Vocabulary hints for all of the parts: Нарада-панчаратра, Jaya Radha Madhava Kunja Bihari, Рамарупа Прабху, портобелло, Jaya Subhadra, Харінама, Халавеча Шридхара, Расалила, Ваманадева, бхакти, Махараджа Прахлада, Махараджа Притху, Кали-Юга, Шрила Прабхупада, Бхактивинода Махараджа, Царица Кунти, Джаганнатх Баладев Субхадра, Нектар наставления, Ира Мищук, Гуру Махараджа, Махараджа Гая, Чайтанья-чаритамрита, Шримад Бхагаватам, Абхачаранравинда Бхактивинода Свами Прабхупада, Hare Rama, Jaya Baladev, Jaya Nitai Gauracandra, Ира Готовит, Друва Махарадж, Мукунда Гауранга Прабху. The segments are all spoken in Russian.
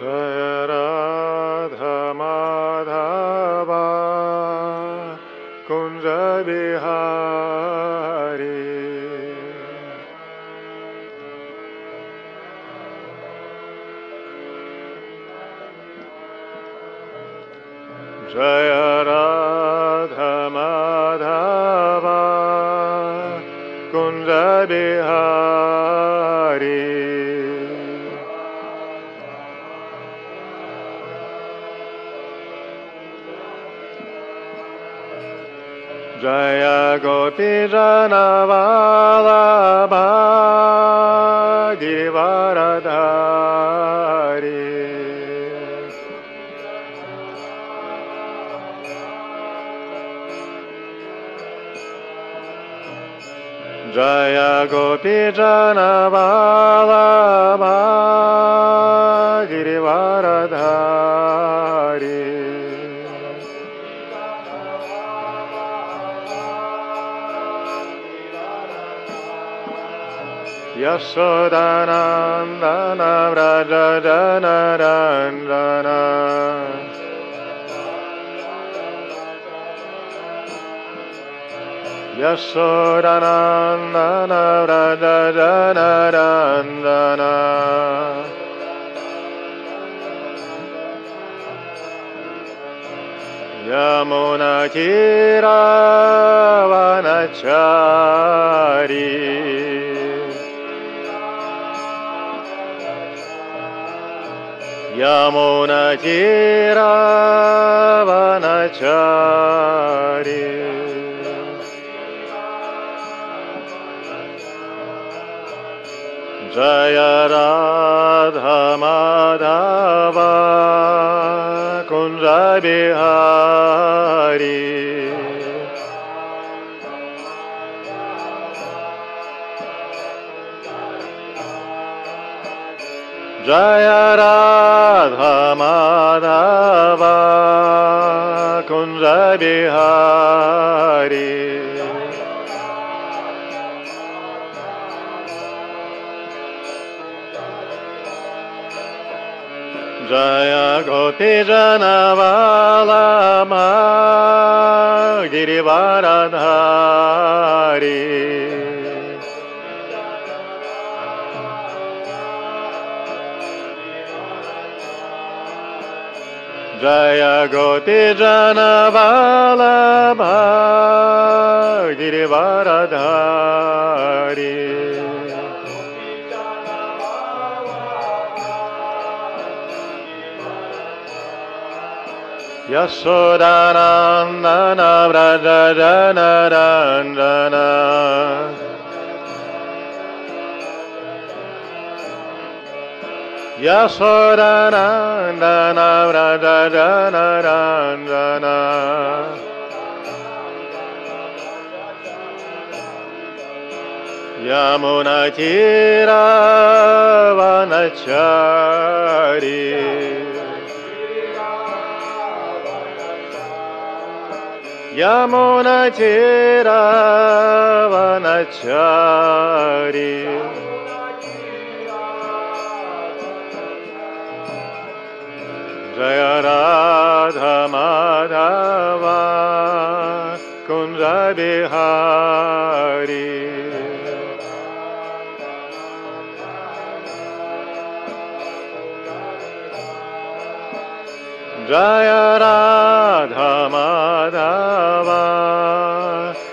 Jaya Radha Madhava Kunja Bihari. Jaya Radha Madhava Kunja Bihari. Jaya Gopi Jana Vallabha Givaradhari. Jaya Gopi Jana Vallabha Givaradhari. Yashodanandana Vrajajanaranjana Yashodanandana Vrajajanaranjana Yamunatiravanachari. Yamunatiravanachari. Jaya Radha Madhava Kunja Bihari. Jaya Radha Madhava Kunja Bihari. Jaya Gopi Jana Vallabha Girivaradhari. Jaya Gopi Jana Vallabha Girivaradhari. Yashodanandana Vrajajanaranjana Yashodanandana Vrajajanaranjana Yamunatiravanachari. Yamunatiravanachari. Jaya Radha Madhava Kunja Bihari. Jaya Radha Madhava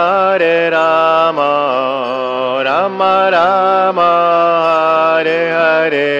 Hare Rama, Rama Rama, Hare Hare.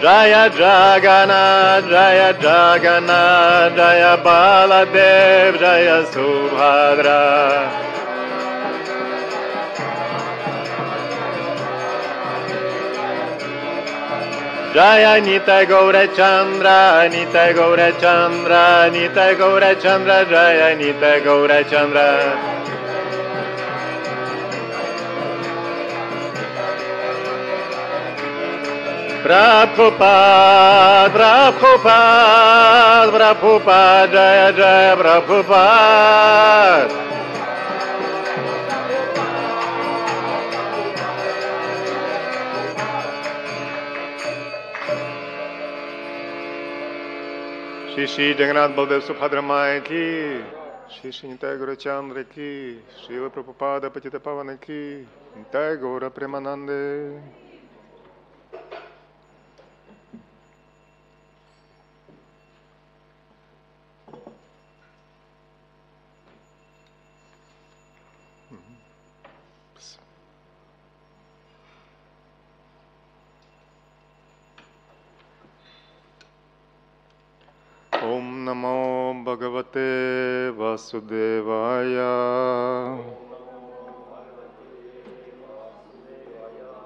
Jaya Jagannatha, Jaya Jagannatha, Jaya Baladev, Jaya Subhadra. Jaya Nitai Gauracandra, Nitai Gauracandra, Nitai Gauracandra, Jaya Nitai Gauracandra. Prabhupada, Prabhupada, Prabhupada, Jaya Jaya Prabhupada. Shri Shri Jagannath Baladev Subhadra Maya ki, Shri Shri Nitai Gauracandra ki, Shri Srila Prabhupada Patita Pavana ki, Nitai Gaura Premanande. Ом намо Бхагавате Васудевая.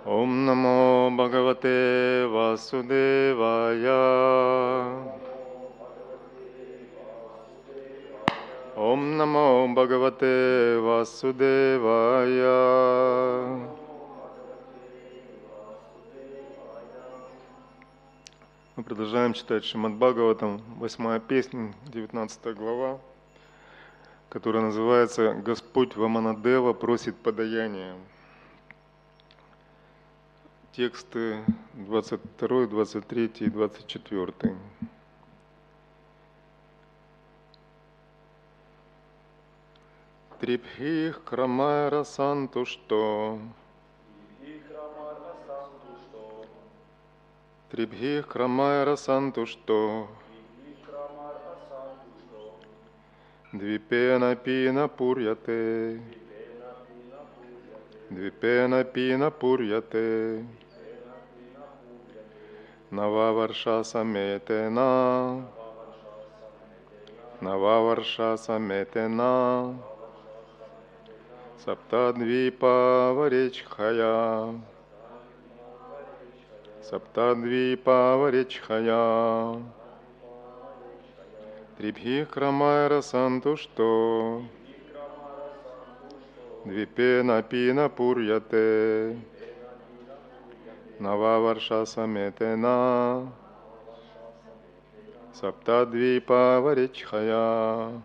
Ом намо Бхагавате Васудевая. Ом намо Бхагавате Васудевая. Мы продолжаем читать Шримад Бхагаватам, 8 песня, 19 глава, которая называется «Господь Ваманадева просит подаяния». Тексты 22, 23 и 24. Трипхих крамайра сантушто. Трибхих крамайра сантушто. Двипена пина пурьяте. Двипена пина пурьяте. Нававарша саметена. Нававарша саметена. Саптадвипа варечхая. Саптадвипа варечхая. Трибхих крамайра сантушто. Двипена пина пурьяте. Нававарша саметена. Саптадвипа варечхая.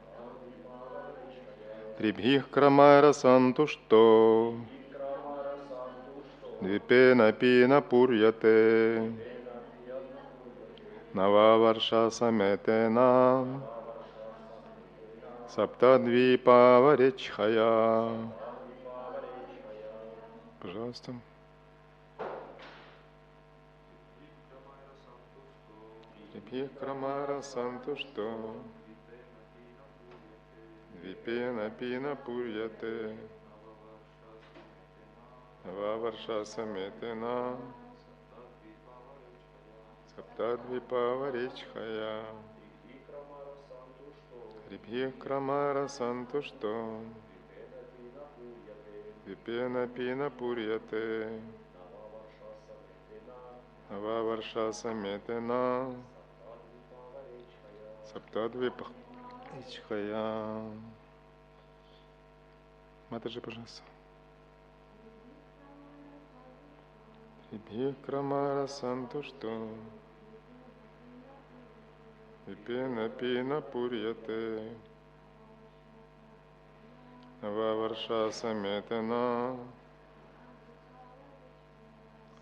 Трибхих крамайра сантушто. Двипена пина пурьяте. Нававарша саметена. Саптадвипа варечхая. Пожалуйста. Трибхих крамайра сантушто. Випена пина пурьяте. Ваварша саметена. Саптадвипа варечхая. Трибхих крамайра сантушто. Випена пина пурьяте. Ваварша саметена. Саптадвипа варечхая. Матаджи, пожалуйста. Трибхих крамайра сантушто. Випена пина пурьяте. Ваварша саметена.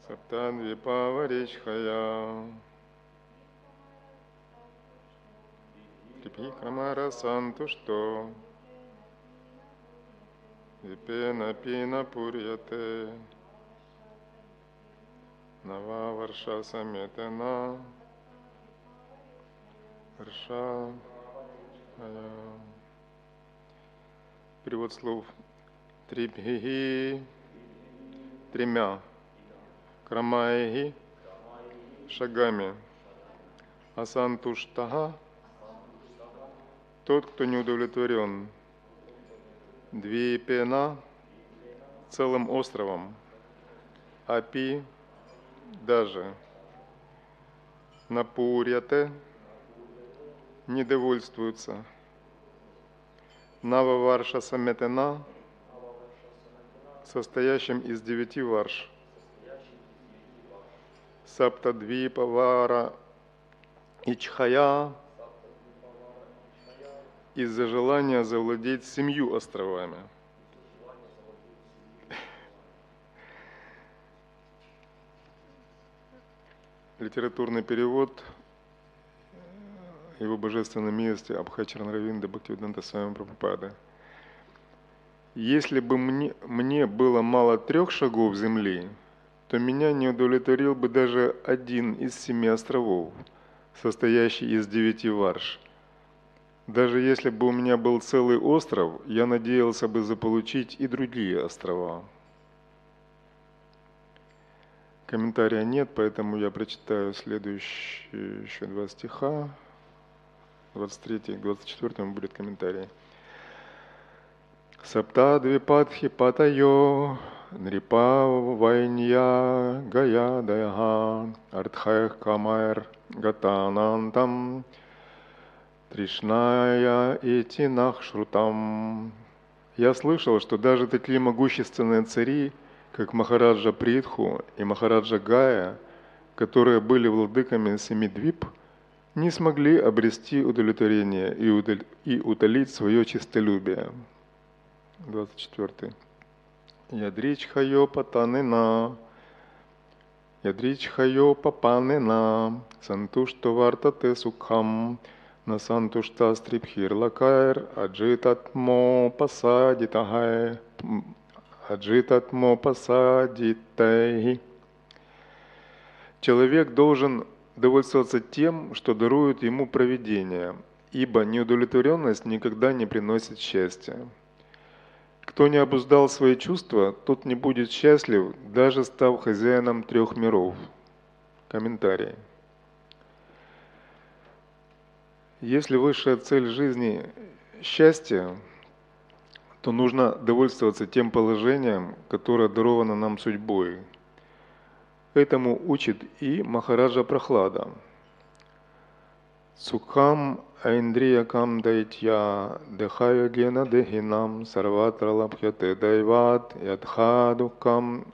Саптадвипа варечхая. Трибхих крамайра сантушто. Випена пина пурьяте. Нававарша саметена. Варша. Перевод слов. Трибхихи — тремя. Крамайхи — шагами. Асантуштаха — тот, кто не удовлетворен. Двипена — целым островом. Апи — даже. Напурьяте — недовольствуются. Нававарша саметена — состоящим из 9 варш. Саптадвипа вара ичхая — из-за желания завладеть 7 островами. Литературный перевод Его Божественной Милости Абхачаранравинды Бхактивинода Свами Прабхупады. Если бы мне было мало 3 шагов земли, то меня не удовлетворил бы даже один из 7 островов, состоящий из 9 варш. Даже если бы у меня был целый остров, я надеялся бы заполучить и другие острова. Комментария нет, поэтому я прочитаю следующие еще 2 стиха. 23-24 будет комментарий. Сапта двипадхи патайо нрипа вайнья гаядайха артхаях камайр гатанантам тришная этинах шрутам. Я слышал, что даже такие могущественные цари, как Махараджа Притху и Махараджа Гая, которые были владыками семи двип, не смогли обрести удовлетворение и утолить свое честолюбие. 24. Ядричхайо патанена, ядричхайо папанена, сантушто вартате сукхам, на сантушта стрипхирлакайр, аджитатмо пасадитахай, аджитатмо пасадитайхи. Человек должен довольствоваться тем, что дарует ему провидение, ибо неудовлетворенность никогда не приносит счастья. Кто не обуздал свои чувства, тот не будет счастлив, даже став хозяином трех миров. Комментарий. Если высшая цель жизни – счастье, то нужно довольствоваться тем положением, которое даровано нам судьбой. Этому учит и Махараджа Прахлада. Сукхам айндриякам дайтья дехая гена дехинам сарватра лабхяте дайват ядха дукам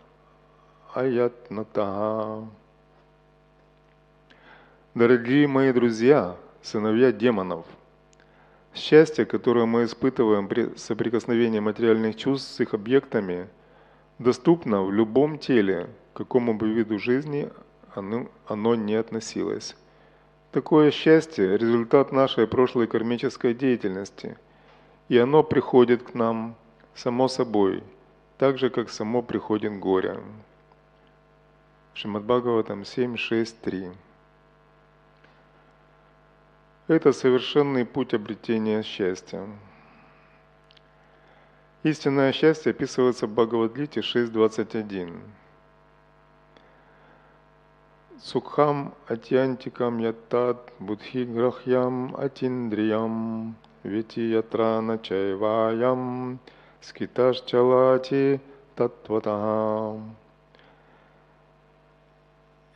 аятнатаха. Дорогие мои друзья, сыновья демонов, счастье, которое мы испытываем при соприкосновении материальных чувств с их объектами, доступно в любом теле, к какому бы виду жизни оно не относилось. Такое счастье – результат нашей прошлой кармической деятельности, и оно приходит к нам само собой, так же, как само приходит горе. Шримад Бхагаватам 7.6.3. Это совершенный путь обретения счастья. Истинное счастье описывается в Бхагавадгите 6.21. Сукхам атьянтикам яттат будхи грахьям атиндриям вити ятрана чайваям скиташ чалати таттватахам.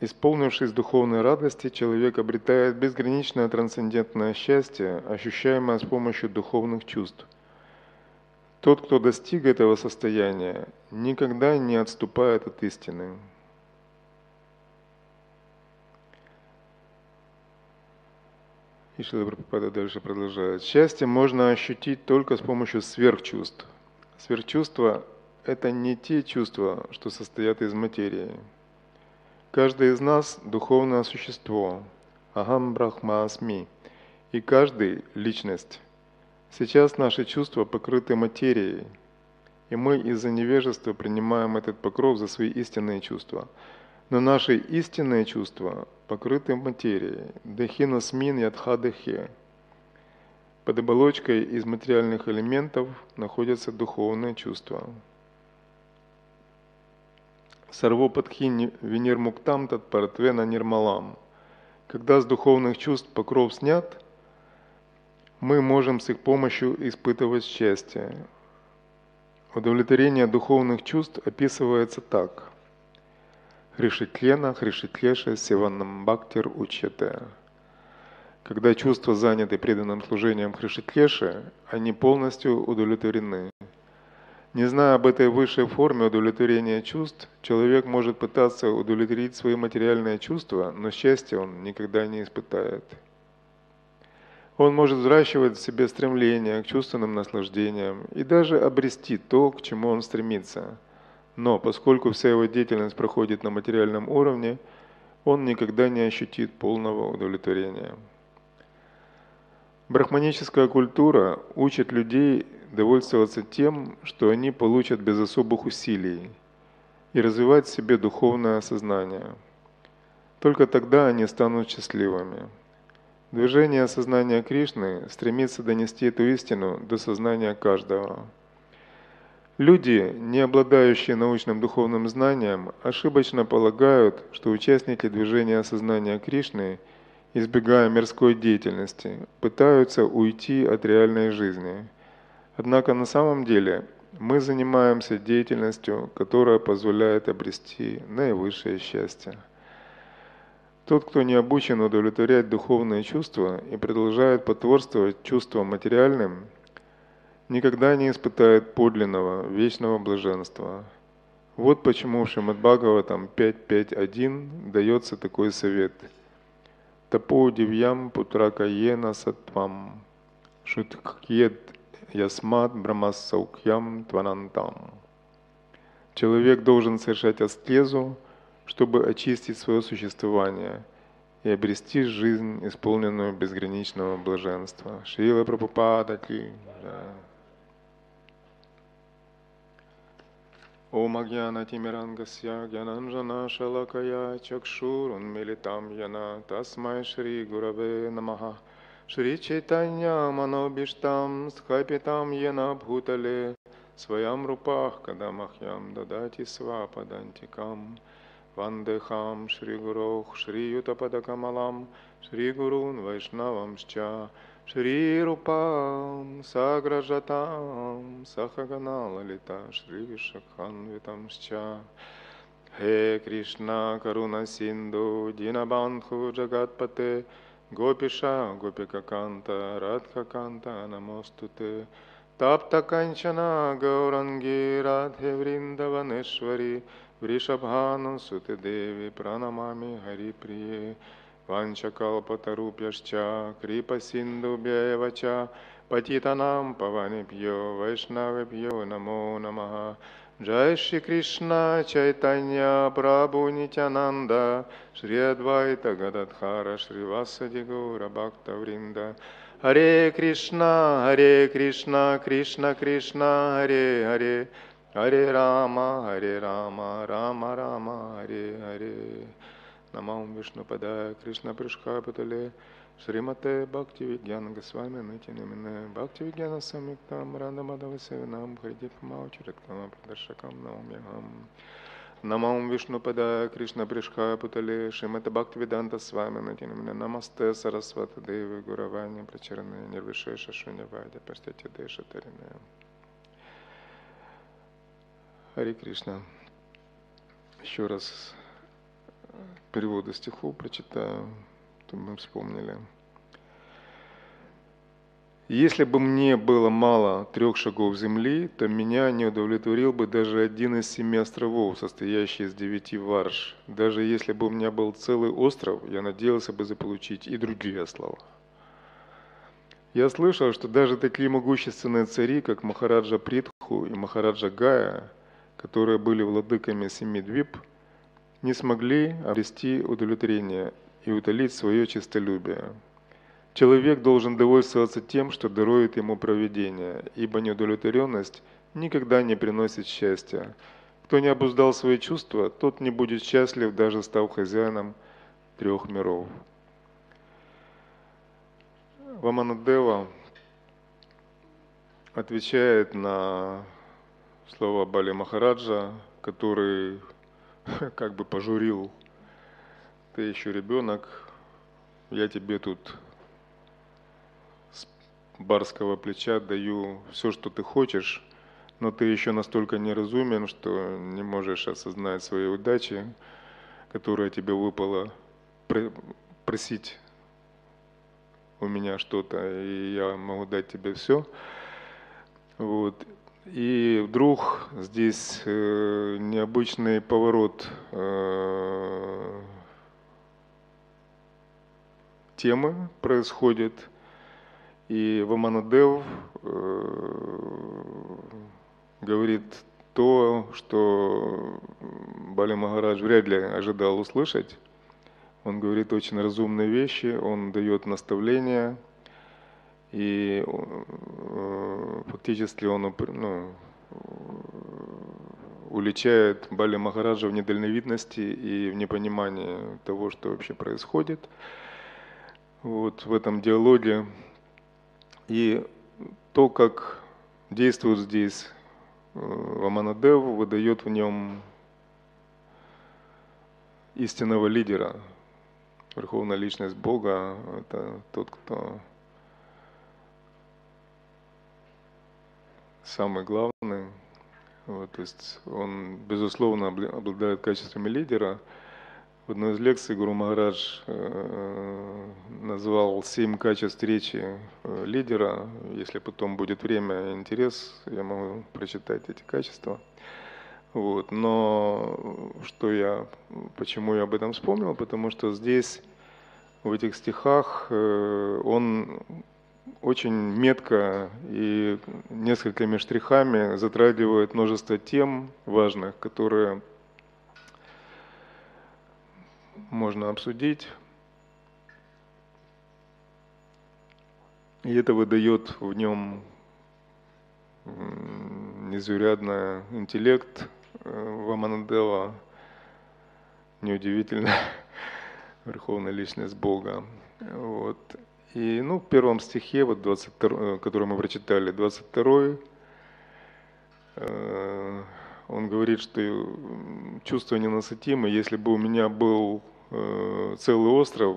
Исполнившись духовной радости, человек обретает безграничное трансцендентное счастье, ощущаемое с помощью духовных чувств. Тот, кто достиг этого состояния, никогда не отступает от истины. И Шрила Прабхупада дальше продолжает. Счастье можно ощутить только с помощью сверхчувств. Сверхчувства – это не те чувства, что состоят из материи. Каждый из нас – духовное существо, ахам брахма асми, и каждый – личность. Сейчас наши чувства покрыты материей, и мы из-за невежества принимаем этот покров за свои истинные чувства. Но наши истинные чувства покрыты материей. Дехина смин ядха дехе. Под оболочкой из материальных элементов находятся духовные чувства. Сарвопадхи венермуктам татпартвена нирмалам. Когда с духовных чувств покров снят, мы можем с их помощью испытывать счастье. Удовлетворение духовных чувств описывается так. Хришитлена, хришитлеша, севанам бхактир учете. Когда чувства заняты преданным служением хришитлеши, они полностью удовлетворены. Не зная об этой высшей форме удовлетворения чувств, человек может пытаться удовлетворить свои материальные чувства, но счастья он никогда не испытает. Он может взращивать в себе стремление к чувственным наслаждениям и даже обрести то, к чему он стремится. Но поскольку вся его деятельность проходит на материальном уровне, он никогда не ощутит полного удовлетворения. Брахманическая культура учит людей довольствоваться тем, что они получат без особых усилий, и развивать в себе духовное сознание. Только тогда они станут счастливыми. Движение сознания Кришны стремится донести эту истину до сознания каждого. Люди, не обладающие научным духовным знанием, ошибочно полагают, что участники движения сознания Кришны избегая мирской деятельности, пытаются уйти от реальной жизни. Однако на самом деле мы занимаемся деятельностью, которая позволяет обрести наивысшее счастье. Тот, кто не обучен удовлетворять духовные чувства и продолжает потворствовать чувствам материальным, никогда не испытает подлинного, вечного блаженства. Вот почему в Шримад Бхагаватам 5.5.1 дается такой совет. «Тапо дивьям путракаена сатвам, шутхьет ясмат брамасаукьям тванантам». Человек должен совершать аскезу, чтобы очистить свое существование и обрести жизнь, исполненную безграничного блаженства. Шрила Прабхупада ки. Ом агьянатимирангасья гьянанджана шалакая чакшурунмилитам яна тасмай шри гураве намаха. Шри Чайтанья манобиштам схапитам яна бхутале своям рупах кадамахьям дадати свападантикам. Вандехам Шри Гурох, Шри Ютападакамалам, Шри Гурун Вайшнавамшча, Шри Рупам, Сагражатам, Сахаганалалита, Шри Вишакханвитамшча. Хе Кришна Каруна Синду, Динабандху Джагатпате, Гопиша Гопикаканта, Радхаканта Намостуте, Таптаканчана Гауранги, Радхе Вриндаванешвари, Вришабхану Сутидеви Пранамами Хариприе, Ванчакалпатарупьяшча, Крипасиндубьевача, Патитанам Паванипьо, Вайшнавипьо Намо Намаха. Джай Шри Кришна, Чайтанья, Прабху Нитянанда, Шри Адвайта Гададхара, Шри Васади Гаура Бхакта Вринда. Харе Кришна, Харе Кришна, Кришна Кришна, Харе Харе. Hare Rama, Hare Rama, Rama Rama, Hare Hare. Намам Вишну Падая, Кришна Пришка Патале, Шримате Бхактивигьяна Госвами Натинамине, Бхактивигьяна Самиктам, Рада Мадава Севинам, Харидипмау, Чирактама Прадаршакам, Наумьягам. Намам Вишну Падая, Кришна Пришка Патале, Шримате Бхактивиданта Свами Натинамине, Намасте Сарасвата Деви, Гуравани, Прачаране, Нирвишеша Шунявадя, Паштати Деша Тарине. Харе Кришна. Еще раз переводы стихов прочитаю, чтобы мы вспомнили. Если бы мне было мало 3 шагов земли, то меня не удовлетворил бы даже один из 7 островов, состоящий из 9 варш. Даже если бы у меня был целый остров, я надеялся бы заполучить и другие острова. Я слышал, что даже такие могущественные цари, как Махараджа Притху и Махараджа Гая, которые были владыками 7 двип, не смогли обрести удовлетворение и утолить свое честолюбие. Человек должен довольствоваться тем, что дарует ему провидение, ибо неудовлетворенность никогда не приносит счастья. Кто не обуздал свои чувства, тот не будет счастлив, даже став хозяином 3 миров. Ваманадева отвечает на слова Бали Махараджа, который как бы пожурил: «Ты еще ребенок, я тебе тут с барского плеча даю все, что ты хочешь, но ты еще настолько неразумен, что не можешь осознать свои удачи, которая тебе выпала, просить у меня что-то, и я могу дать тебе все». Вот. И вдруг здесь необычный поворот темы происходит, и Ваманадев говорит то, что Бали Махарадж вряд ли ожидал услышать. Он говорит очень разумные вещи, он дает наставления, и фактически он уличает Бали Махараджа в недальновидности и в непонимании того, что вообще происходит вот в этом диалоге. И то, как действует здесь Ваманадев, выдает в нем истинного лидера. Верховная Личность Бога — это тот, кто самый главный. Вот, то есть он, безусловно, обладает качествами лидера. В одной из лекций Гуру Махарадж назвал 7 качеств речи лидера. Если потом будет время и интерес, я могу прочитать эти качества. Вот. Но почему я об этом вспомнил? Потому что здесь, в этих стихах, он очень метко и несколькими штрихами затрагивает множество тем важных, которые можно обсудить. И это выдает в нем незаурядный интеллект Ваманадева, неудивительно, Верховная Личность Бога. Вот. И в первом стихе, вот 22, который мы прочитали, 22-й, он говорит, что чувство ненасытимо. Если бы у меня был целый остров,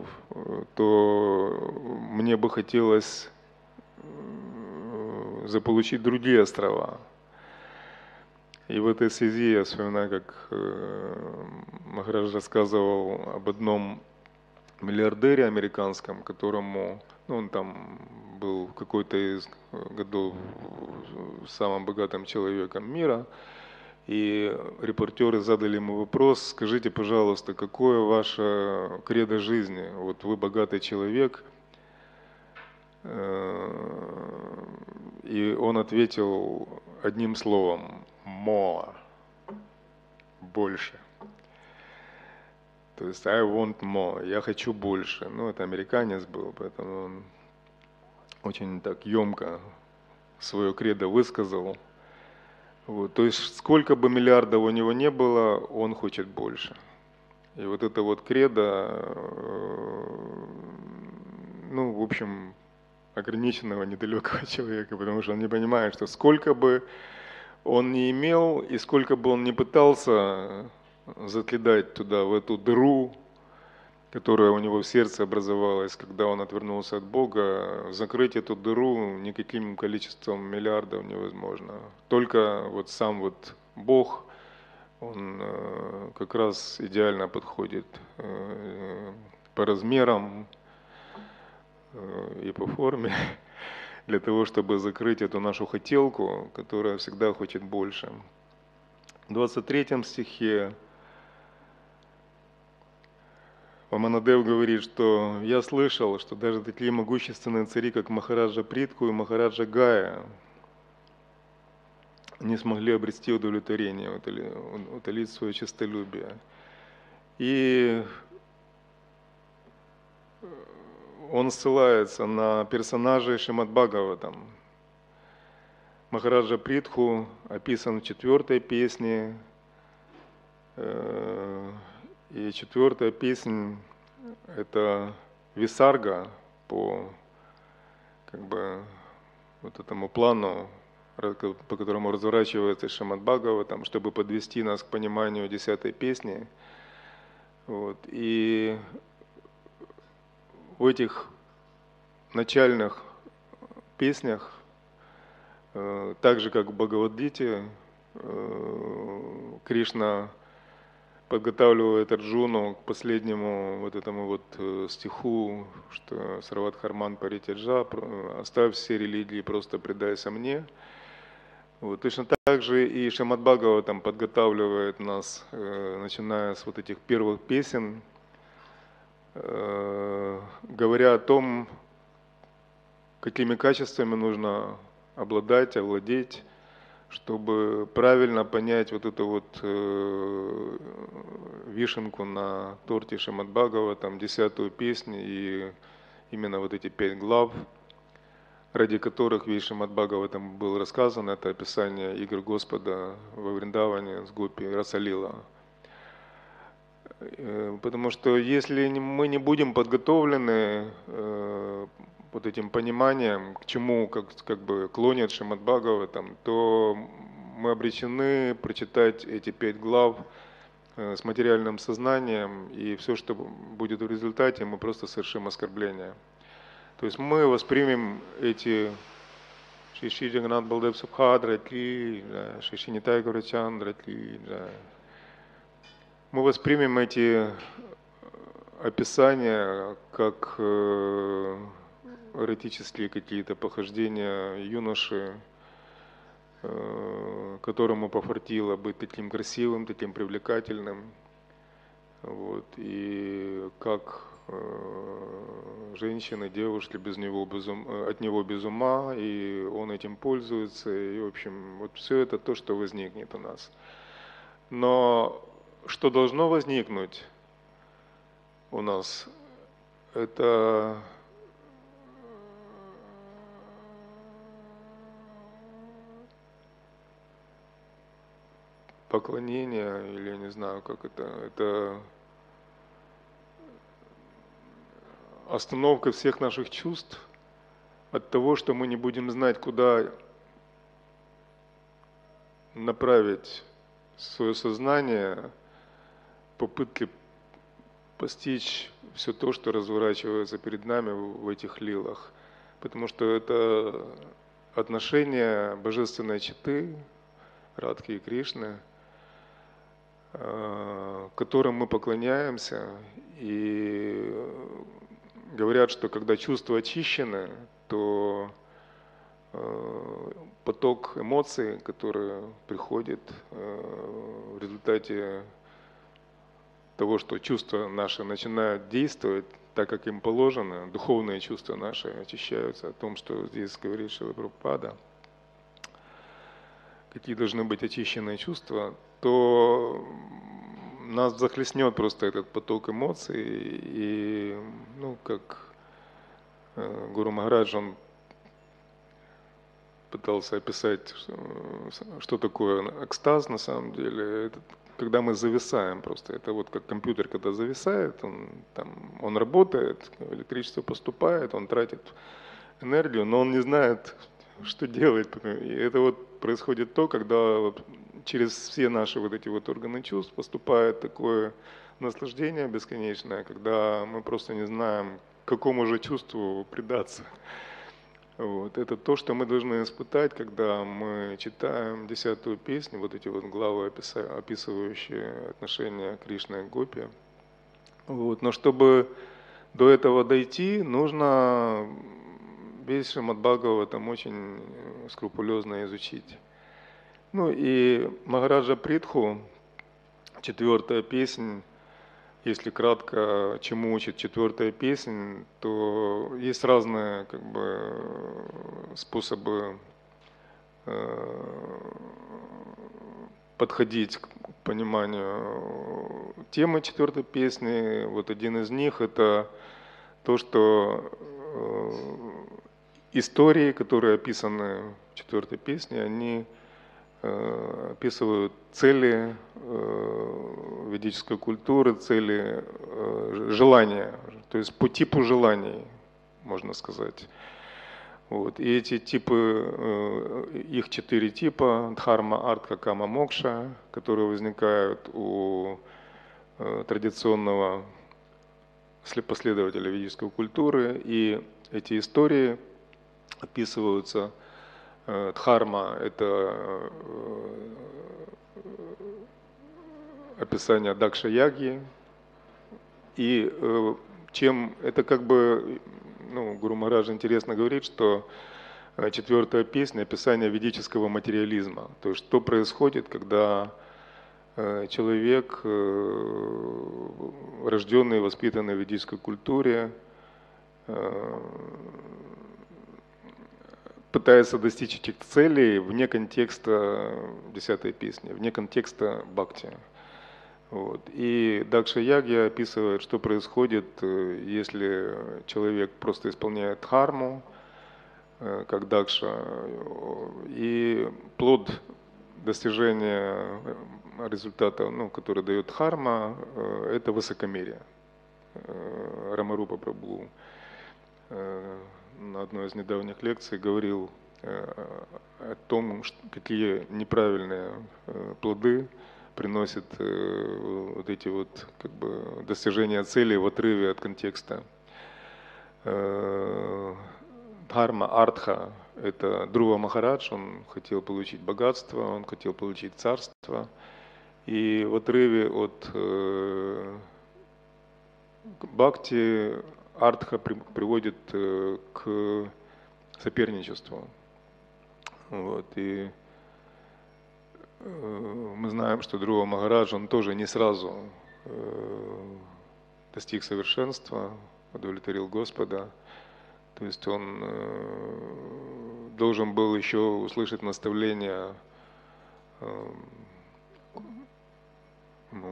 то мне бы хотелось заполучить другие острова. И в этой связи я вспоминаю, как Махарадж рассказывал об одном миллиардере американском, которому, он там был в какой-то из годов самым богатым человеком мира. И репортеры задали ему вопрос: скажите, пожалуйста, какое ваше кредо жизни? Вот вы богатый человек. И он ответил одним словом: more, больше. То есть I want more, я хочу больше. Это американец был, поэтому он очень так емко свое кредо высказал. Вот, то есть сколько бы миллиардов у него не было, он хочет больше. И вот это вот кредо, в общем, ограниченного, недалекого человека, потому что он не понимает, что сколько бы он не имел и сколько бы он не пытался закидать туда, в эту дыру, которая у него в сердце образовалась, когда он отвернулся от Бога, закрыть эту дыру никаким количеством миллиардов невозможно. Только сам Бог, он как раз идеально подходит по размерам и по форме для того, чтобы закрыть эту нашу хотелку, которая всегда хочет больше. В 23 стихе Ваманадев говорит, что я слышал, что даже такие могущественные цари, как Махараджа Притху и Махараджа Гая, не смогли обрести удовлетворение, утолить свое честолюбие. И он ссылается на персонажей Шримад Бхагаватам. Махараджа Притху описан в 4-й песне. И 4-я песня — это висарга по этому плану, по которому разворачивается Шримад Бхагаватам, чтобы подвести нас к пониманию 10-й песни. И в этих начальных песнях, так же, как в Бхагавадгите, Кришна подготавливает Арджуну к последнему стиху, что «Сарват Харман Паритяджа», «Оставь все религии, просто предайся мне». Точно так же и Шримад Бхагаватам подготавливает нас, начиная с этих первых песен, говоря о том, какими качествами нужно обладать, овладеть, чтобы правильно понять вишенку на торте Шримад Бхагаватам, 10-ю песню и именно эти 5 глав, ради которых весь Шримад Бхагаватам был рассказан. Это описание игр Господа во Вриндаване с гопи Расалила. Потому что если мы не будем подготовлены этим пониманием, к чему клонит Шримад Бхагаватам, то мы обречены прочитать эти 5 глав с материальным сознанием, и все, что будет в результате, мы просто совершим оскорбление. То есть мы воспримем эти Шри Джаганнатх Баладев Субхадра, Шри Нитай Гаурачандра, мы воспримем эти описания как эротические какие-то похождения юноши, которому пофартило быть таким красивым, таким привлекательным. Вот. И как женщины, девушки от него без ума, и он этим пользуется. И, в общем, вот все это то, что возникнет у нас. Но что должно возникнуть у нас, это поклонение, или я не знаю, как это остановка всех наших чувств от того, что мы не будем знать, куда направить свое сознание, попытки постичь все то, что разворачивается перед нами в этих лилах. Потому что это отношение божественной четы, Радхи и Кришны, которым мы поклоняемся, и говорят, что когда чувства очищены, то поток эмоций, который приходит в результате того, что чувства наши начинают действовать так, как им положено, духовные чувства наши очищаются, о том, что здесь говорит Шрила Прабхупада, какие должны быть очищенные чувства, то нас захлестнет просто этот поток эмоций. И, ну, как Гуру Махарадж, он пытался описать, что такое экстаз на самом деле. Это когда мы зависаем просто. Это вот как компьютер, когда зависает, он работает, электричество поступает, он тратит энергию, но он не знает, что делать. И это вот происходит то, когда через все наши вот эти вот органы чувств поступает такое наслаждение бесконечное, когда мы просто не знаем, какому же чувству предаться. Вот. Это то, что мы должны испытать, когда мы читаем 10-ю песню, вот эти вот главы, описывающие отношения Кришны к гопи. Вот. Но чтобы до этого дойти, нужно весь Шримад Бхагаватам очень скрупулезно изучить. Ну и Махараджа Притху, 4-я песнь, если кратко, чему учит 4-я песнь, то есть разные как бы способы подходить к пониманию темы 4-й песни. Вот один из них — это то, что истории, которые описаны в 4-й песне, они описывают цели ведической культуры, цели желания, то есть по типу желаний, можно сказать. Вот. И эти типы, их 4 типа: дхарма, артха, кама, мокша, которые возникают у традиционного последователя ведической культуры, и эти истории описываются. Дхарма – это описание Дакша-Ягьи. И чем это как бы, ну, Гуру Махарадж интересно говорит, что 4-я песня – описание ведического материализма. То есть что происходит, когда человек, рожденный и воспитанный в ведической культуре, пытается достичь этих целей вне контекста 10-й песни, вне контекста бхакти. Вот. И Дакша-Ягья описывает, что происходит, если человек просто исполняет дхарму, как Дакша, и плод достижения результата, ну, который дает дхарма, это высокомерие. Рамарупа Прабху на одной из недавних лекций говорил о том, какие неправильные плоды приносит вот эти вот как бы достижения цели в отрыве от контекста. Дхарма, артха — это Друва Махарадж, он хотел получить богатство, он хотел получить царство. И в отрыве от бхакти артха приводит к соперничеству. Вот. И мы знаем, что Друва Махарадж, он тоже не сразу достиг совершенства, удовлетворил Господа. То есть он должен был еще услышать наставления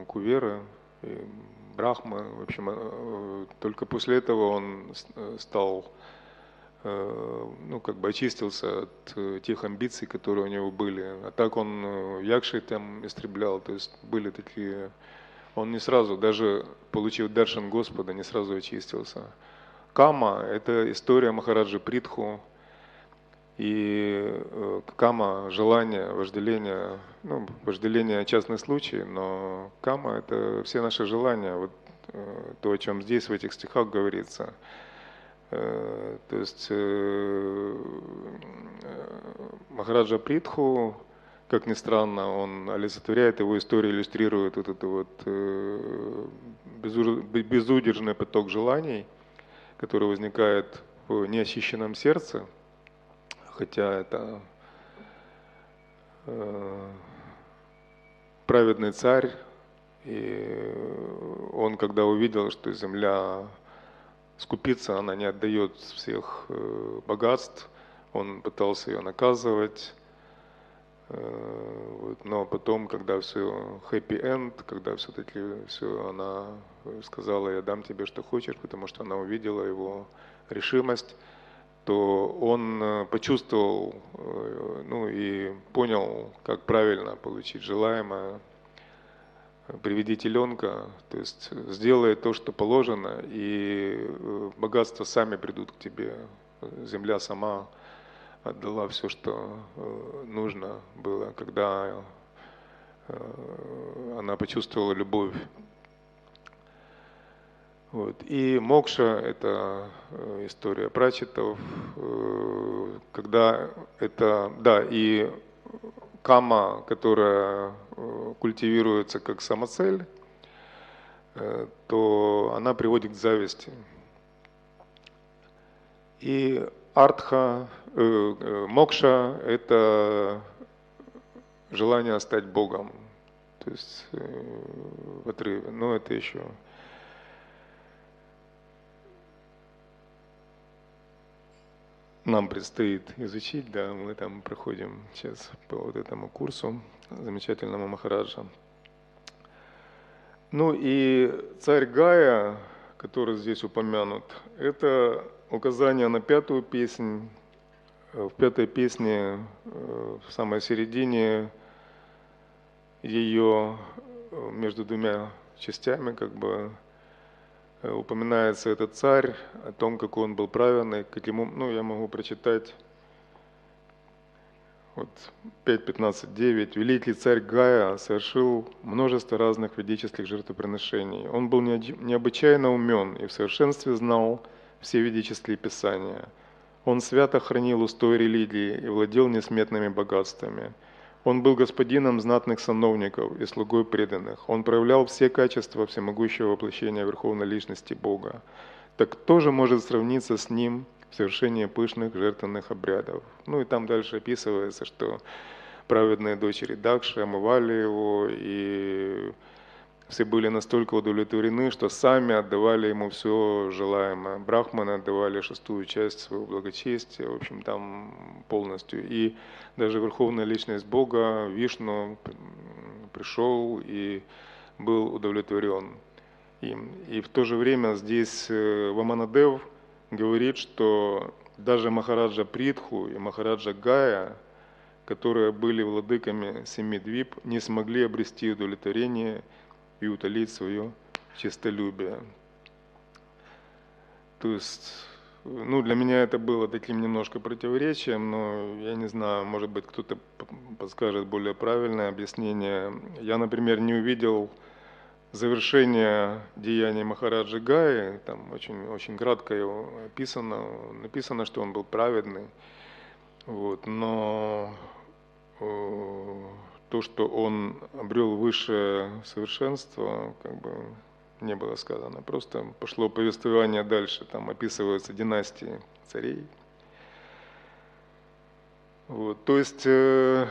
Кувера, Брахмы. В общем, только после этого он стал, ну, как бы очистился от тех амбиций, которые у него были. А так он якши там истреблял, то есть были такие... Он не сразу, даже получив даршан Господа, не сразу очистился. Кама – это история Махараджи Притху. И кама – желание, вожделение. Ну, вожделение – частный случай, но кама – это все наши желания. Вот то, о чем здесь в этих стихах говорится. То есть Махараджа Притху, как ни странно, он олицетворяет, его история иллюстрирует вот этот вот безудержный поток желаний, который возникает в неочищенном сердце, хотя это праведный царь, и он, когда увидел, что земля скупится, она не отдает всех богатств, он пытался ее наказывать, но потом, когда все хэппи-энд, когда все-таки все, она сказала: я дам тебе, что хочешь, потому что она увидела его решимость, то он почувствовал, ну, и понял, как правильно получить желаемое. Приведи теленка, то есть сделай то, что положено, и богатства сами придут к тебе. Земля сама отдала все, что нужно было, когда она почувствовала любовь. Вот. И мокша — это история прачитов, когда это, да, и кама, которая культивируется как самоцель, то она приводит к зависти. И артха, мокша — это желание стать Богом, то есть в отрыве, но это еще... Нам предстоит изучить, да, мы там проходим сейчас по вот этому курсу замечательному Махараджа. Ну и царь Гая, который здесь упомянут, это указание на пятую песнь. В пятой песне, в самой середине ее, между двумя частями, как бы, упоминается этот царь, о том, какой он был праведный, как ему, ну, я могу прочитать вот 5.15.9. «Великий царь Гая совершил множество разных ведических жертвоприношений. Он был необычайно умен и в совершенстве знал все ведические писания. Он свято хранил устой религии и владел несметными богатствами. Он был господином знатных сановников и слугой преданных. Он проявлял все качества всемогущего воплощения Верховной Личности Бога. Так кто же может сравниться с Ним в совершении пышных жертвенных обрядов?» Ну и там дальше описывается, что праведные дочери Дакши омывали его, и все были настолько удовлетворены, что сами отдавали ему все желаемое. Брахманы отдавали шестую часть своего благочестия, в общем, там полностью. И даже Верховная Личность Бога, Вишну, пришел и был удовлетворен им. И в то же время здесь Ваманадев говорит, что даже Махараджа Притху и Махараджа Гая, которые были владыками семи двип, не смогли обрести удовлетворение и утолить свое честолюбие. То есть ну, для меня это было таким немножко противоречием, но я не знаю, может быть, кто-то подскажет более правильное объяснение. Я, например, не увидел завершение деяний Махараджи Гаи, там очень кратко его описано, написано, что он был праведный, вот, но то, что он обрел высшее совершенство, как бы не было сказано. Просто пошло повествование дальше, там описываются династии царей. Вот, то есть в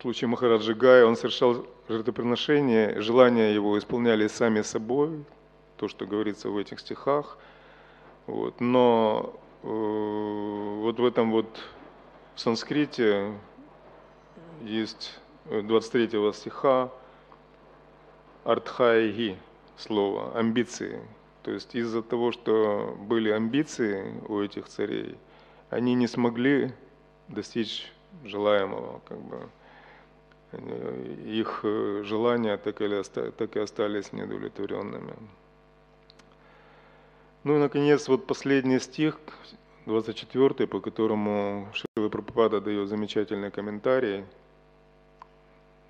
случае Махараджи Гая он совершал жертвоприношение, желания его исполнялись сами собой, то, что говорится в этих стихах. Вот, но вот в этом вот в санскрите есть 23 стиха артхайги слово амбиции. То есть из-за того, что были амбиции у этих царей, они не смогли достичь желаемого, как бы. Их желания так и остались неудовлетворенными. Ну и, наконец, вот последний стих, 24-й, по которому Шрила Прабхупада дает замечательный комментарий.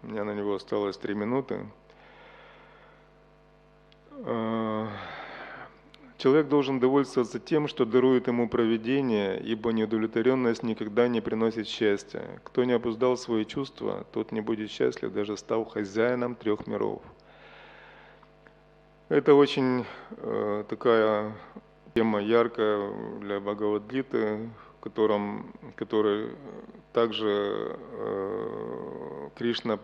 У меня на него осталось 3 минуты. Человек должен довольствоваться тем, что дарует ему провидение, ибо неудовлетворенность никогда не приносит счастья. Кто не обуздал свои чувства, тот не будет счастлив, даже став хозяином 3 миров. Это очень такая тема яркая для Бхагавадгиты, в которой также Кришна,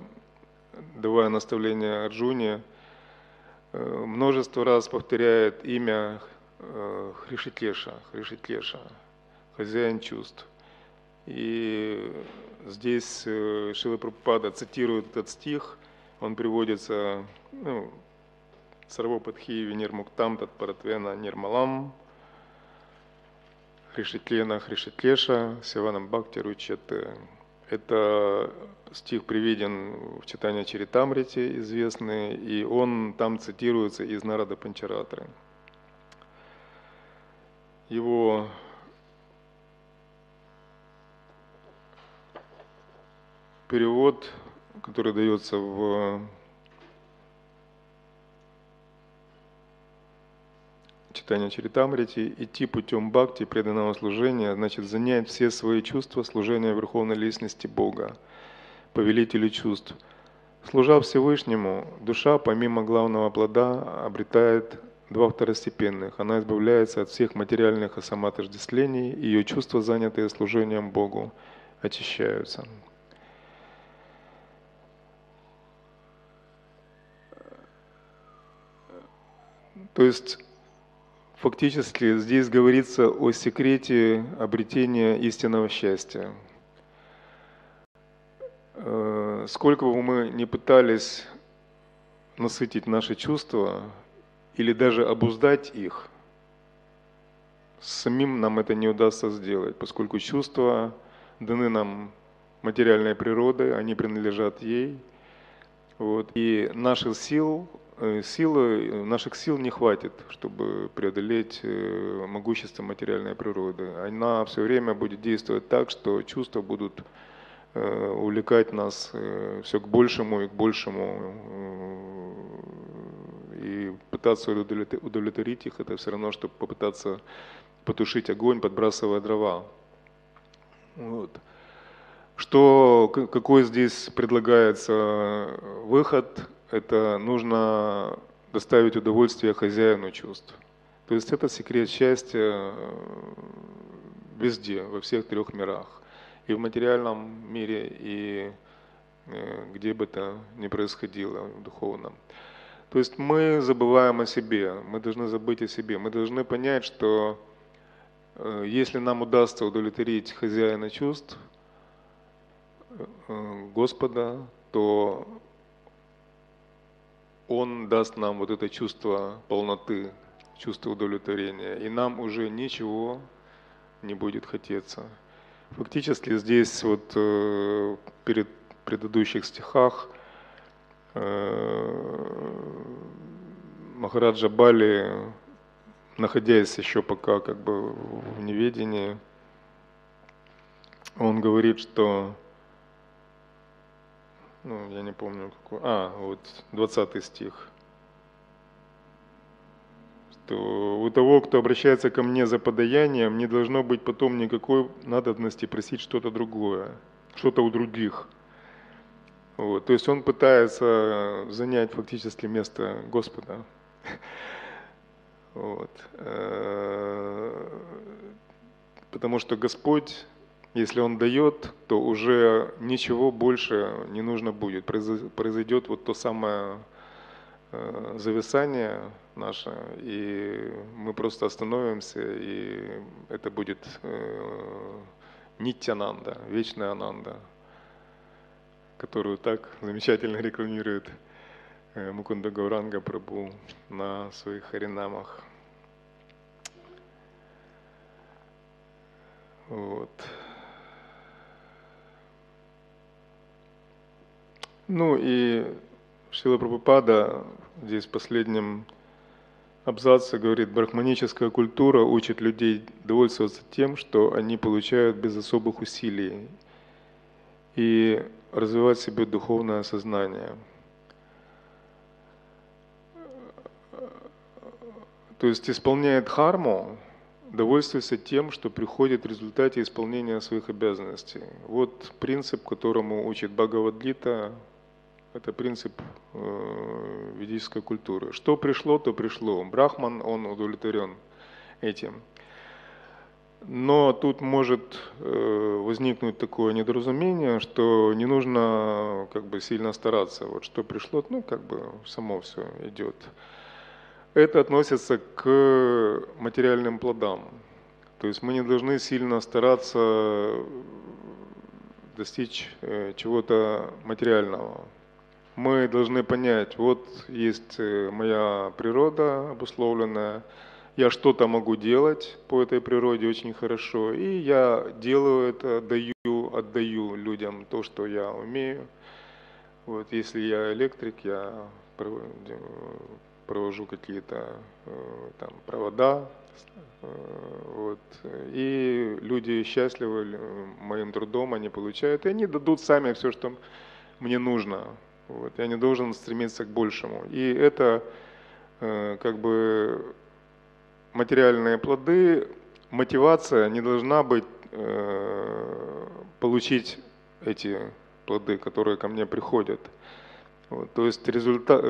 давая наставление Арджуне, множество раз повторяет имя Хришикеша, хозяин чувств. И здесь Шрила Прабхупада цитирует этот стих, он приводится «Сарвопадхи венермуктам татпаратвена нирмалам, Хришитлена Хришитлеша, Севанам Бхакти Ручете». Это стих приведен в Чайтанья-чаритамрите, известный, и он там цитируется из Нарада-панчаратры. Его перевод, который дается в Чайтанья-чаритамрите: идти путем бхакти, преданного служения, значит занять все свои чувства служения Верховной Личности Бога, повелителю чувств. Служа Всевышнему, душа, помимо главного плода, обретает 2 второстепенных. Она избавляется от всех материальных самоотождествлений, и ее чувства, занятые служением Богу, очищаются. То есть фактически здесь говорится о секрете обретения истинного счастья. Сколько бы мы ни пытались насытить наши чувства или даже обуздать их, самим нам это не удастся сделать, поскольку чувства даны нам материальной природой, они принадлежат ей. Вот. И наших сил не хватит, чтобы преодолеть могущество материальной природы. Она все время будет действовать так, что чувства будут увлекать нас все к большему и к большему. И пытаться удовлетворить их — это все равно, чтобы попытаться потушить огонь, подбрасывая дрова. Вот. Какой здесь предлагается выход? Это нужно доставить удовольствие хозяину чувств. То есть это секрет счастья везде, во всех 3 мирах. И в материальном мире, и где бы то ни происходило, в духовном. То есть мы забываем о себе, мы должны забыть о себе, мы должны понять, что если нам удастся удовлетворить хозяина чувств, Господа, то Он даст нам вот это чувство полноты, чувство удовлетворения, и нам уже ничего не будет хотеться. Фактически здесь вот перед предыдущих стихах Махараджа Бали, находясь еще пока как бы в неведении, он говорит, что, ну, я не помню, какой, вот 20 стих, что у того, кто обращается ко мне за подаянием, не должно быть потом никакой надобности просить что-то другое, что-то у других. Вот, то есть он пытается занять фактически место Господа. Вот. Потому что Господь, если Он дает, то уже ничего больше не нужно будет. Произойдет вот то самое зависание наше, и мы просто остановимся, и это будет нитьянанда, вечная ананда, которую так замечательно рекламирует Мукунда Гауранга Прабху на своих харинамах. Вот. Ну и Шрила Прабхупада здесь в последнем абзаце говорит: брахманическая культура учит людей довольствоваться тем, что они получают без особых усилий, и развивать в себе духовное сознание. То есть исполняя дхарму, довольствуйся тем, что приходит в результате исполнения своих обязанностей. Вот принцип, которому учит Бхагавадгита, это принцип ведической культуры. Что пришло, то пришло. Брахман, он удовлетворен этим. Но тут может возникнуть такое недоразумение, что не нужно как бы сильно стараться. Вот что пришло, ну как бы само все идет. Это относится к материальным плодам. То есть мы не должны сильно стараться достичь чего-то материального. Мы должны понять, вот есть моя природа обусловленная, я что-то могу делать по этой природе очень хорошо, и я делаю это, отдаю людям то, что я умею. Вот, если я электрик, я провожу какие-то там провода, вот, и люди счастливы моим трудом, они получают, и они дадут сами все, что мне нужно. Вот, я не должен стремиться к большему. И это как бы материальные плоды, мотивация не должна быть получить эти плоды, которые ко мне приходят. Вот, то есть результат,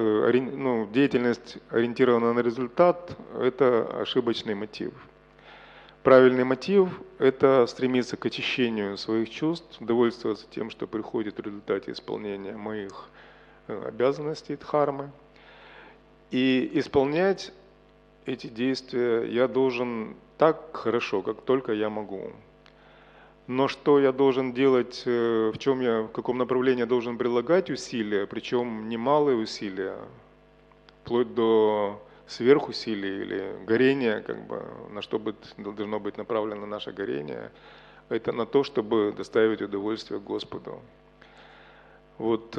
деятельность, ориентированная на результат, это ошибочный мотив. Правильный мотив – это стремиться к очищению своих чувств, довольствоваться тем, что приходит в результате исполнения моих обязанностей, дхармы, и исполнять эти действия я должен так хорошо, как только я могу. Но что я должен делать, в каком направлении я должен прилагать усилия, причем немалые усилия, вплоть до сверхусилий или горения, как бы, на что должно быть направлено наше горение, это на то, чтобы доставить удовольствие Господу. Вот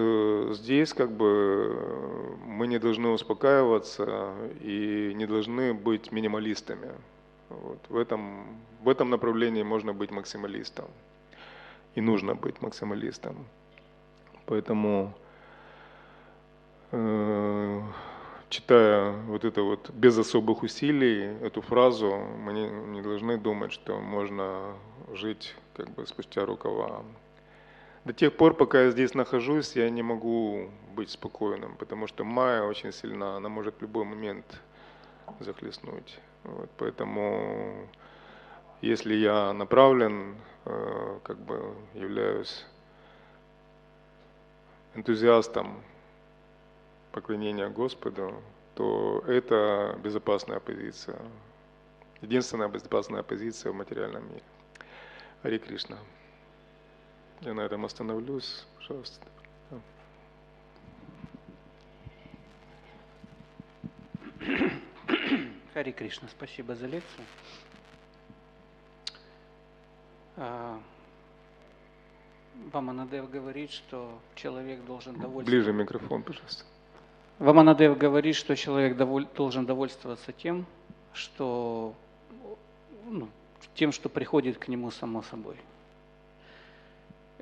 здесь как бы мы не должны успокаиваться и не должны быть минималистами. Вот в этом направлении можно быть максималистом и нужно быть максималистом. Поэтому, читая вот это вот без особых усилий, эту фразу, мы не должны думать, что можно жить как бы спустя рукава. До тех пор, пока я здесь нахожусь, я не могу быть спокойным, потому что майя очень сильна, она может в любой момент захлестнуть. Вот, поэтому, если я направлен, как бы являюсь энтузиастом поклонения Господу, то это безопасная позиция, единственная безопасная позиция в материальном мире. Харе Кришна. Я на этом остановлюсь, пожалуйста. Харе Кришна, спасибо за лекцию. Ваманадев говорит, что человек должен довольствоваться... Ближе микрофон, пожалуйста. Ваманадев говорит, что человек должен довольствоваться тем, что приходит к нему само собой,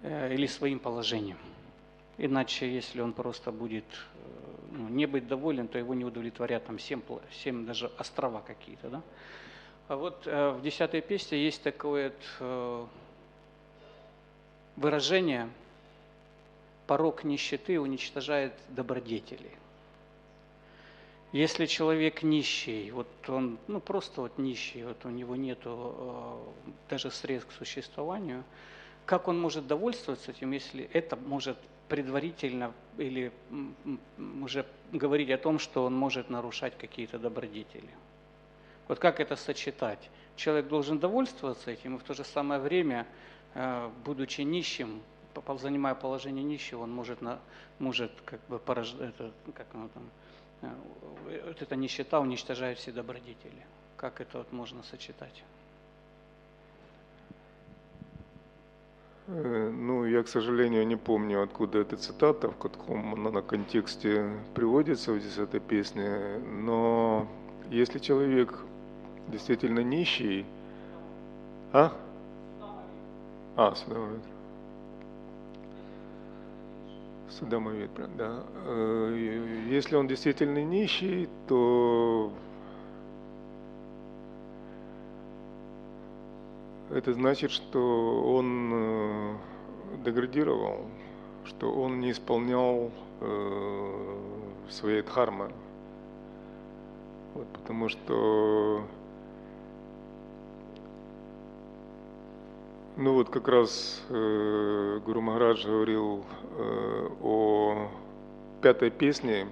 или своим положением. Иначе, если он просто будет не быть доволен, то его не удовлетворят там 7 даже острова какие-то. Да? А вот в 10-й песне есть такое выражение: порог нищеты уничтожает добродетели. Если человек нищий, вот он просто нищий, у него нет даже средств к существованию, как он может довольствоваться этим, если это может предварительно или уже говорить о том, что он может нарушать какие-то добродетели? Вот как это сочетать? Человек должен довольствоваться этим, и в то же самое время, будучи нищим, занимая положение нищего, он эта нищета уничтожает все добродетели. Как это можно сочетать? Я, к сожалению, не помню, откуда эта цитата, в каком она на контексте приводится в 10-й песне, но если человек действительно нищий… Судомовед, да. Если он действительно нищий, то это значит, что он деградировал, что он не исполнял своей дхармы. Вот, потому что как раз Гуру Махарадж говорил о 5-й песне.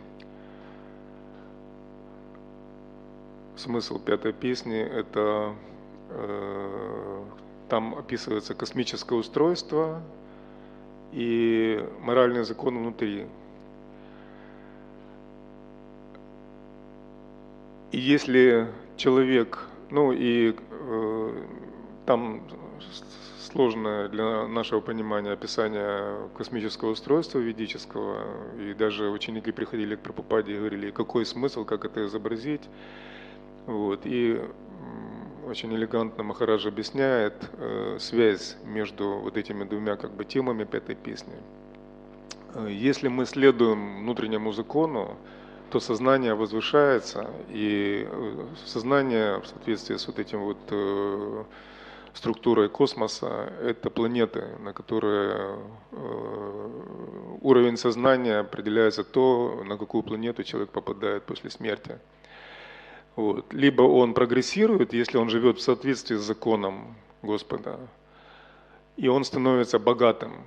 Смысл 5-й песни — это там описывается космическое устройство и моральный закон внутри. И если человек, там сложное для нашего понимания описание космического устройства ведического, и даже ученики приходили к Прабхупаде и говорили, какой смысл, как это изобразить. Вот. И очень элегантно Махарадж объясняет связь между вот этими двумя темами 5-й песни. Если мы следуем внутреннему закону, то сознание возвышается, и сознание в соответствии с структурой космоса — это планеты, на которые уровень сознания определяется то, на какую планету человек попадает после смерти. Вот. Либо он прогрессирует, если он живет в соответствии с законом Господа, и он становится богатым.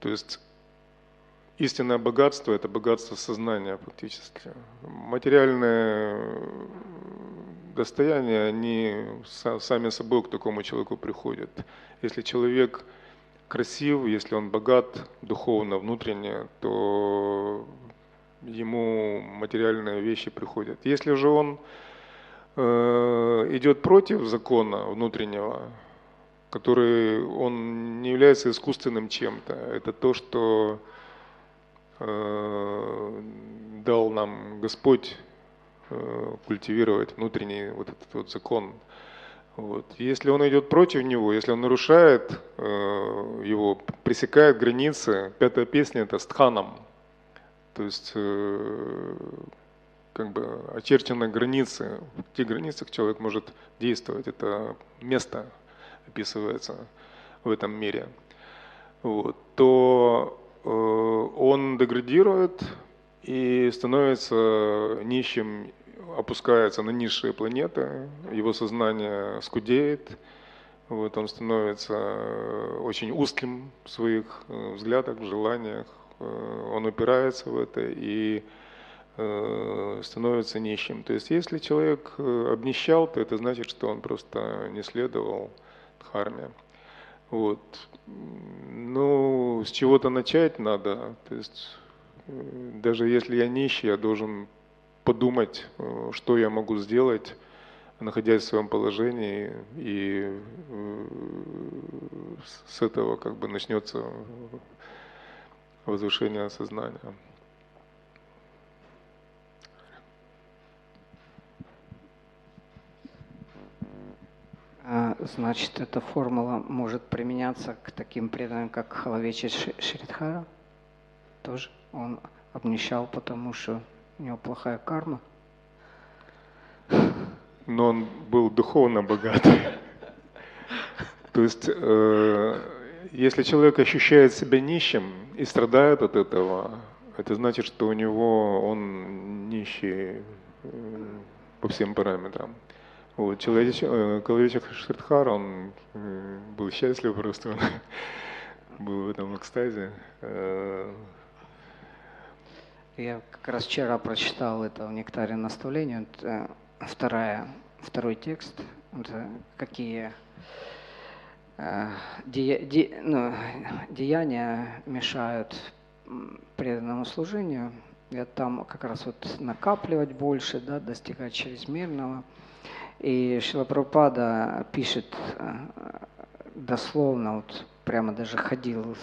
То есть истинное богатство — это богатство сознания фактически. Материальное достояние, они сами собой к такому человеку приходят. Если человек красив, если он богат духовно, внутренне, то ему материальные вещи приходят. Если же он идет против закона внутреннего, который он не является искусственным чем-то, это то, что дал нам Господь культивировать внутренний закон. Вот. Если он идет против него, если он нарушает его, пресекает границы, 5-я песня — это стханом, то есть очерчены границы, в тех границах человек может действовать, это место описывается в этом мире, вот. То он деградирует и становится нищим, опускается на низшие планеты, его сознание скудеет, вот, он становится очень узким в своих взглядах, в желаниях, он упирается в это и становится нищим. То есть если человек обнищал, то это значит, что он просто не следовал дхарме. Вот. С чего-то начать надо. То есть, даже если я нищий, я должен подумать, что я могу сделать, находясь в своем положении, и с этого начнется возвышение сознания. значит, эта формула может применяться к таким преданным, как Халавеча Шридхара. Тоже он обнищал, потому что у него плохая карма. Но он был духовно богат. То есть, если человек ощущает себя нищим и страдает от этого, это значит, что у него он нищий по всем параметрам. Вот, человечек Шридхар, он был счастлив просто, он был в этом экстазе. Я как раз вчера прочитал это в «Нектаре наставления», второй текст, какие деяния мешают преданному служению. Я там как раз вот накапливать больше, да, достигать чрезмерного. И Шрила Прабхупада пишет дословно, вот прямо даже ходил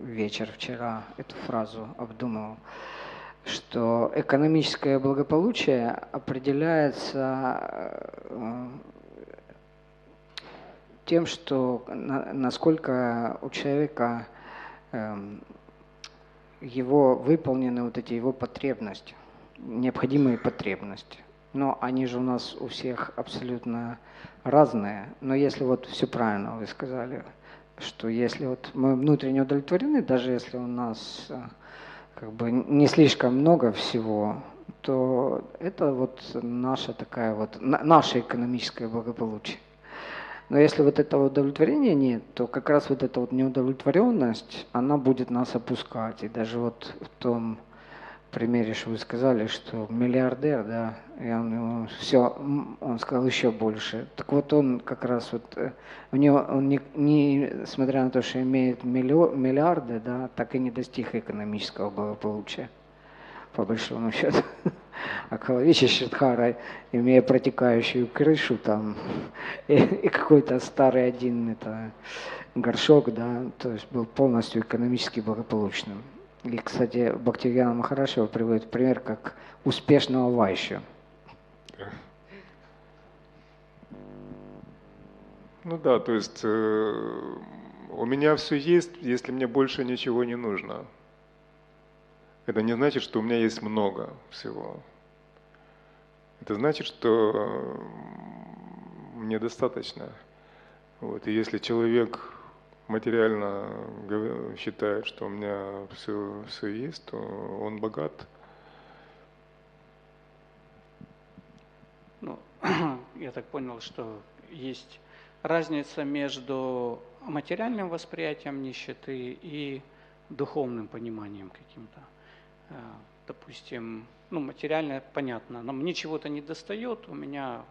вечер вчера, эту фразу обдумывал, что экономическое благополучие определяется тем, что насколько у человека его выполнены вот эти его потребности, необходимые потребности. Но они же у нас у всех абсолютно разные. Но если вот все правильно вы сказали, что если вот мы внутренне удовлетворены, даже если у нас как бы не слишком много всего, то это вот наша такая вот, наше экономическое благополучие. Но если вот этого удовлетворения нет, то как раз вот эта вот неудовлетворенность, она будет нас опускать. И даже вот в том примере, что вы сказали, что миллиардер, да, и он, все, он сказал еще больше. Так вот он как раз вот, у него, он несмотря на то, что имеет миллиарды, да, так и не достиг экономического благополучия, по большому счету. А Халавеча Шридхара, имея протекающую крышу там, и какой-то старый один это, горшок, да, то есть был полностью экономически благополучным. И, кстати, Бхактивинода Махараджа приводит пример как успешного вайщу. Ну да, то есть у меня все есть, если мне больше ничего не нужно. Это не значит, что у меня есть много всего. Это значит, что мне достаточно. Вот. И если человек материально считает, что у меня все есть, то он богат. Ну, я так понял, что есть разница между материальным восприятием нищеты и духовным пониманием каким-то. Допустим, ну, материально понятно, но мне чего-то не достает, у меня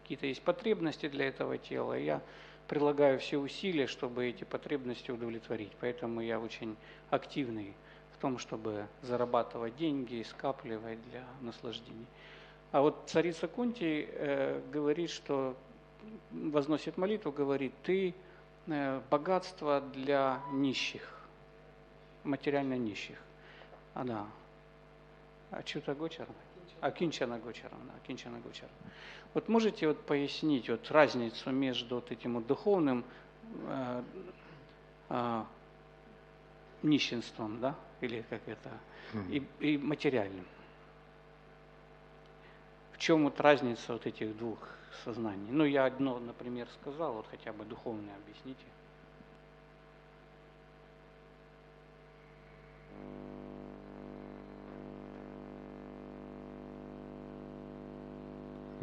какие-то есть потребности для этого тела, и я прилагаю все усилия, чтобы эти потребности удовлетворить. Поэтому я очень активный в том, чтобы зарабатывать деньги и скапливать для наслаждения. А вот царица Кунти говорит, что возносит молитву, говорит: ты богатство для нищих, материально нищих. Она Ачута Гочарова. Акинчана Гочаровна, Акинчана Гочарова. Вот можете вот пояснить вот разницу между вот этим вот духовным нищенством, да, или как это, и материальным? В чем вот разница вот этих двух сознаний? Ну, я одно, например, сказал, вот хотя бы духовное объясните.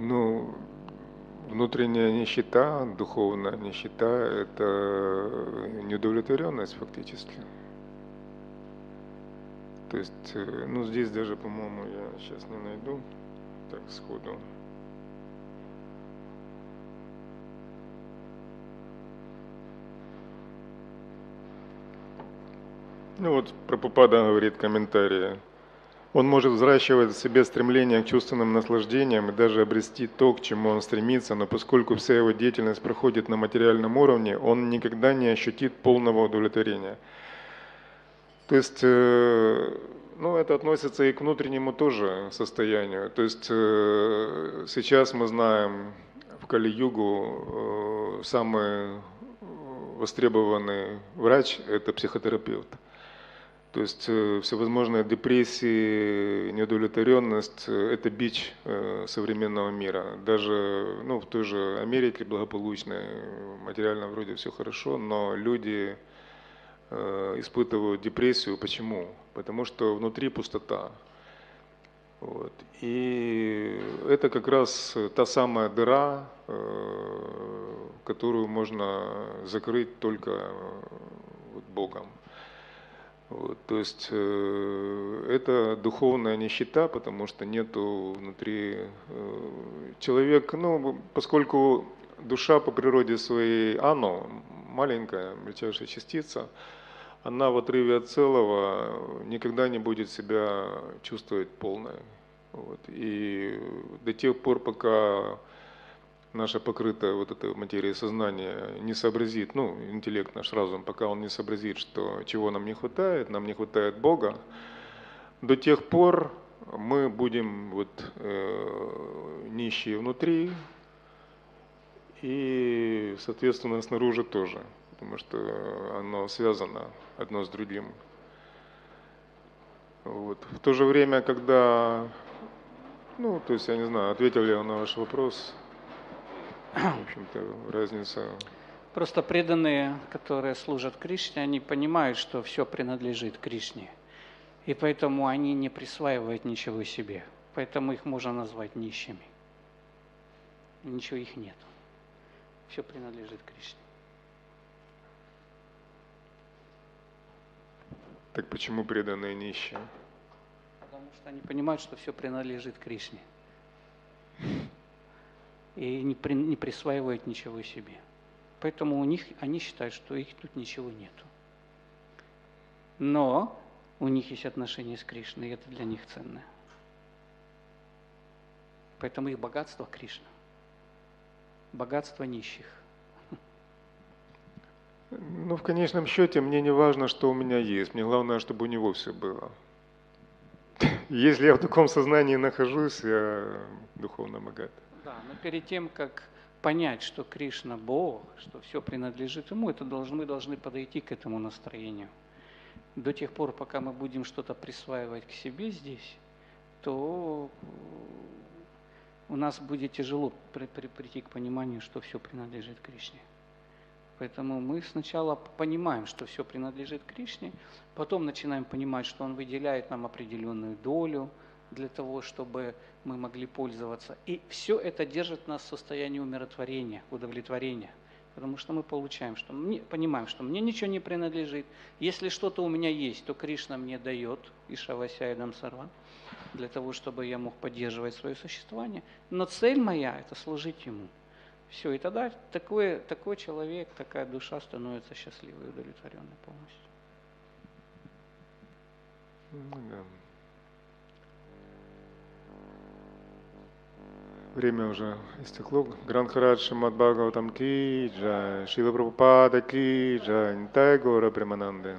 Ну, внутренняя нищета, духовная нищета – это неудовлетворенность фактически. То есть, ну, здесь даже, по-моему, я сейчас не найду так сходу. Ну вот Прабхупада говорит в комментарии. Он может взращивать в себе стремление к чувственным наслаждениям и даже обрести то, к чему он стремится, но поскольку вся его деятельность проходит на материальном уровне, он никогда не ощутит полного удовлетворения. То есть, ну, это относится и к внутреннему тоже состоянию. То есть сейчас мы знаем, в Кали-Югу самый востребованный врач – это психотерапевт. То есть всевозможные депрессии, неудовлетворенность – это бич современного мира. Даже в той же Америке благополучной, материально вроде все хорошо, но люди испытывают депрессию. Почему? Потому что внутри пустота. Вот. И это как раз та самая дыра, которую можно закрыть только Богом. Вот. То есть это духовная нищета, потому что нету внутри человека, поскольку душа по природе своей маленькая, мельчайшая частица, она в отрыве от целого никогда не будет себя чувствовать полной. Вот. И до тех пор, пока наша покрытая этой материей сознания не сообразит, интеллект наш, разум, пока он не сообразит, что чего нам не хватает Бога, до тех пор мы будем нищие внутри и, соответственно, снаружи тоже, потому что оно связано одно с другим. Вот. В то же время, когда, я не знаю, ответил ли я на ваш вопрос, в общем-то, разница. Просто преданные, которые служат Кришне, они понимают, что все принадлежит Кришне, и поэтому они не присваивают ничего себе, поэтому их можно назвать нищими. Ничего их нет. Все принадлежит Кришне. Так почему преданные нищие? Потому что они понимают, что все принадлежит Кришне. И не присваивают ничего себе. Поэтому они считают, что их тут ничего нету. Но у них есть отношения с Кришной, и это для них ценно. Поэтому их богатство – Кришна. Богатство нищих. В конечном счете мне не важно, что у меня есть. Мне главное, чтобы у него все было. Если я в таком сознании нахожусь, я духовно богат. Да, но перед тем, как понять, что Кришна – Бог, что все принадлежит Ему, мы должны подойти к этому настроению. До тех пор, пока мы будем что-то присваивать к себе здесь, то у нас будет тяжело прийти к пониманию, что все принадлежит Кришне. Поэтому мы сначала понимаем, что все принадлежит Кришне, потом начинаем понимать, что Он выделяет нам определенную долю для того, чтобы мы могли пользоваться. И все это держит нас в состоянии умиротворения, удовлетворения. Потому что мы понимаем, что мне ничего не принадлежит. Если что-то у меня есть, то Кришна мне дает, Ишавася и Дамсарва, для того, чтобы я мог поддерживать свое существование. Но цель моя – это служить Ему. Все, и тогда такой человек, такая душа становится счастливой и удовлетворенной полностью. Да. Время уже истекло. Гранд-Харадж Шримад Бхагаватам ки джай, Шрила Прабхупада ки джай, Нитай Гаура Премананде.